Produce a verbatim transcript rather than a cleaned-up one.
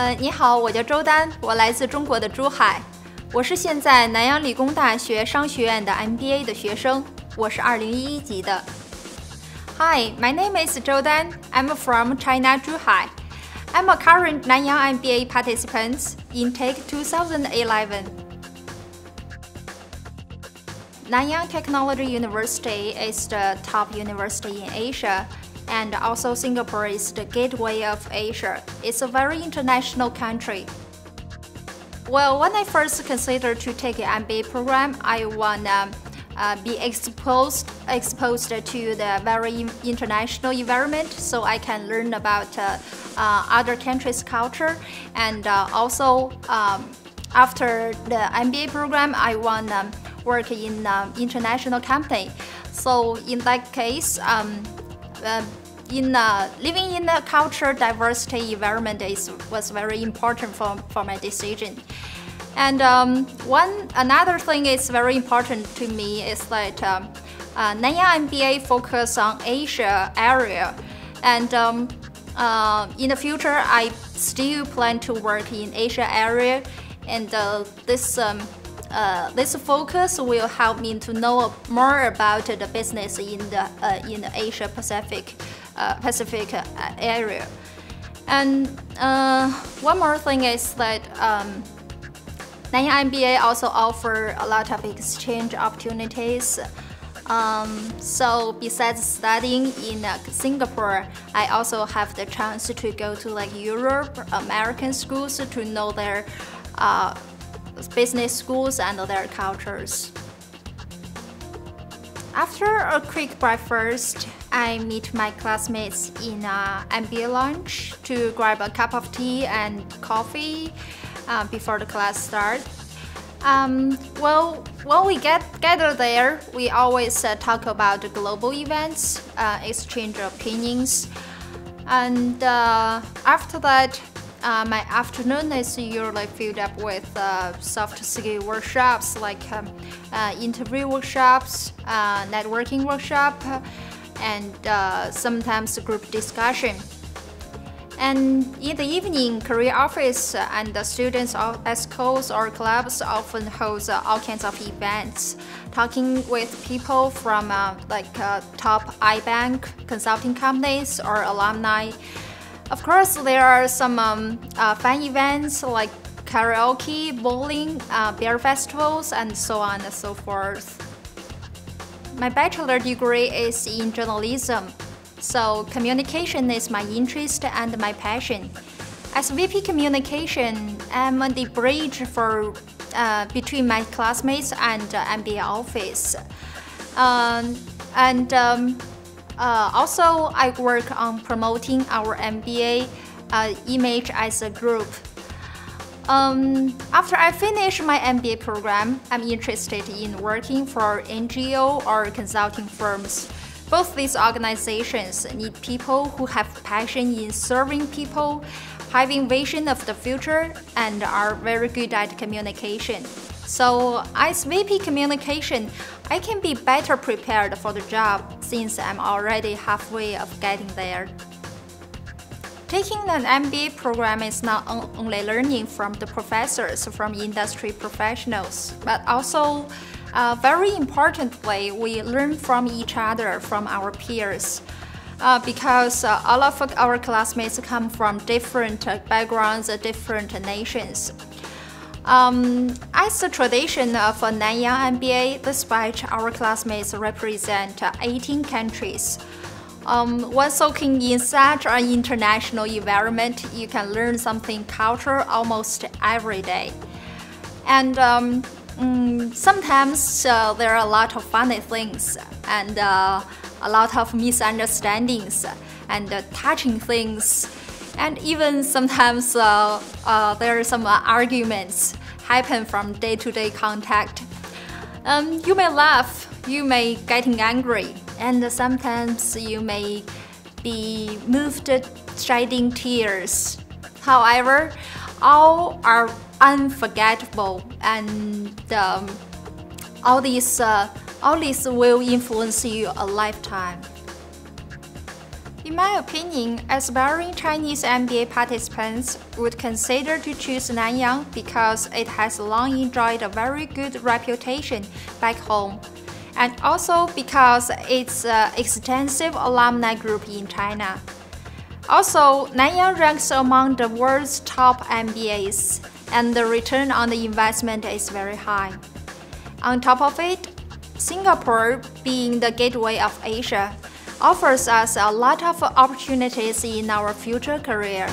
呃，你好，我叫周丹，我来自中国的珠海，我是现在南洋理工大学商学院的 M B A 的学生，我是二零一一级的。Hi, my name is Zhou Dan. I'm from China, Zhuhai. I'm a current Nanyang M B A participant in Take two thousand eleven. Nanyang Technological University is the top university in Asia. And also Singapore is the gateway of Asia. It's a very international country. Well, when I first considered to take an M B A program, I want to uh, be exposed, exposed to the very international environment so I can learn about uh, uh, other countries' culture. And uh, also, um, after the M B A program, I want to um, work in um, international company. So in that case, um, Uh, in uh, living in a culture diversity environment is, was very important for, for my decision. And um, one another thing is very important to me is that um, uh, Nanyang M B A focus on Asia area, and um, uh, in the future I still plan to work in Asia area, and uh, this. Um, Uh, this focus will help me to know more about uh, the business in the uh, in the Asia Pacific uh, Pacific uh, area. And uh, one more thing is that um, Nanyang M B A also offers a lot of exchange opportunities. Um, so besides studying in uh, Singapore, I also have the chance to go to like Europe, American schools to know their. Uh, business schools and their cultures. After a quick breakfast, I meet my classmates in an M B A lunch to grab a cup of tea and coffee uh, before the class starts. Um, well, when we get gather there, we always uh, talk about global events, uh, exchange opinions, and uh, after that, Uh, my afternoon is usually filled up with uh, soft skill workshops like um, uh, interview workshops, uh, networking workshop, and uh, sometimes group discussion. And in the evening, career office and the students at schools or clubs often hold uh, all kinds of events, talking with people from uh, like uh, top I bank, consulting companies, or alumni. Of course, there are some um, uh, fun events like karaoke, bowling, uh, beer festivals, and so on and so forth. My bachelor degree is in journalism, so communication is my interest and my passion. As V P Communication, I'm the bridge for, uh, between my classmates and uh, M B A office. Um, and um, Uh, also, I work on promoting our M B A uh, image as a group. Um, after I finish my M B A program, I'm interested in working for N G O or consulting firms. Both these organizations need people who have passion in serving people, having vision of the future, and are very good at communication. So, as V P Communication, I can be better prepared for the job since I'm already halfway of getting there. Taking an M B A program is not only learning from the professors, from industry professionals, but also, uh, very importantly, we learn from each other, from our peers. Uh, because uh, all of our classmates come from different backgrounds, different nations. Um, as the tradition of a Nanyang M B A, this batch, our classmates represent eighteen countries. Um, when soaking in such an international environment, you can learn something culture almost every day. And um, mm, sometimes uh, there are a lot of funny things and uh, a lot of misunderstandings and uh, touching things. And even sometimes uh, uh, there are some uh, arguments happen from day-to-day contact. Um, you may laugh, you may getting angry, and sometimes you may be moved shedding tears. However, all are unforgettable, and um, all this uh, all this will influence you a lifetime. In my opinion, aspiring Chinese M B A participants would consider to choose Nanyang because it has long enjoyed a very good reputation back home, and also because it's an extensive alumni group in China. Also, Nanyang ranks among the world's top M B As, and the return on the investment is very high. On top of it, Singapore, being the gateway of Asia, offers us a lot of opportunities in our future career.